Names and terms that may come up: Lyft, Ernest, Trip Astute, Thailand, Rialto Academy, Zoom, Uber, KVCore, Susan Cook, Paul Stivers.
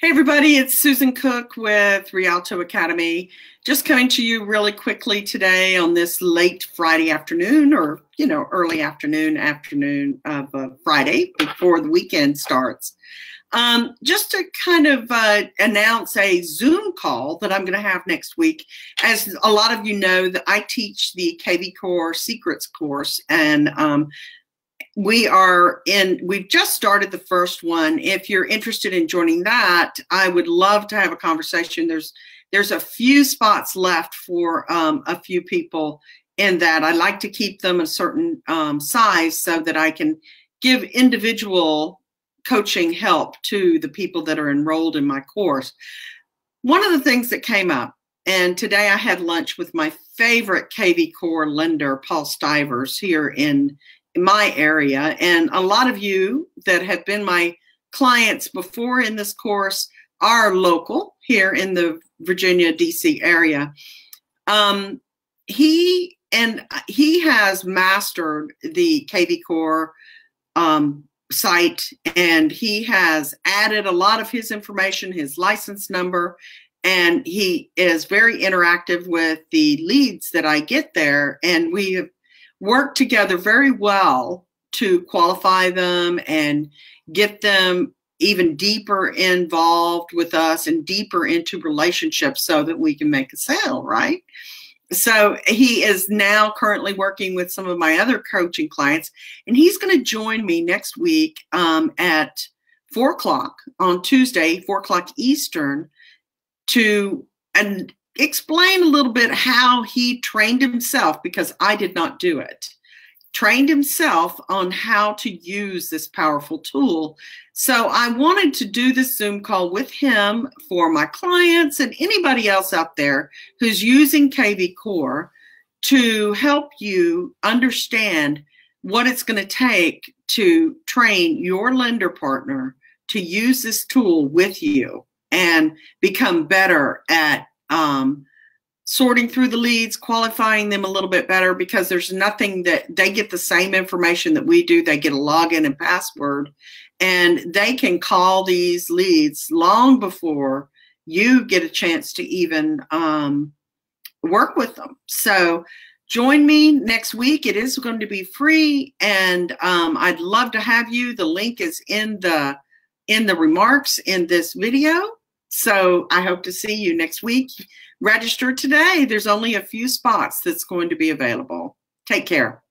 Hey everybody, it's Susan Cook with Rialto Academy. Just coming to you really quickly today on this late Friday afternoon, or early afternoon of Friday before the weekend starts. Just to kind of announce a Zoom call that I'm going to have next week. As a lot of you know, that I teach the KVCore Secrets course, and we've just started the first one. If you're interested in joining that, I would love to have a conversation. There's a few spots left for a few people in that. I like to keep them a certain size so that I can give individual coaching help to the people that are enrolled in my course. One of the things that came up, and today I had lunch with my favorite KVCore lender, Paul Stivers, here in my area, and a lot of you that have been my clients before in this course are local here in the Virginia, DC area. He has mastered the KVCore site, and he has added a lot of his information, his license number, and he is very interactive with the leads that I get there, and we have work together very well to qualify them and get them even deeper involved with us and deeper into relationships so that we can make a sale, right? So he is now currently working with some of my other coaching clients, and he's going to join me next week at 4 o'clock on Tuesday, 4 o'clock Eastern, to explain a little bit how he trained himself, because I did not do it, trained himself on how to use this powerful tool. So I wanted to do this Zoom call with him for my clients and anybody else out there who's using KVCore to help you understand what it's going to take to train your lender partner to use this tool with you and become better at sorting through the leads, qualifying them a little bit better, because there's nothing that they get the same information that we do. They get a login and password, and they can call these leads long before you get a chance to even work with them. So join me next week. It is going to be free, and I'd love to have you. The link is in the remarks in this video. So I hope to see you next week. Register today. There's only a few spots that's going to be available. Take care.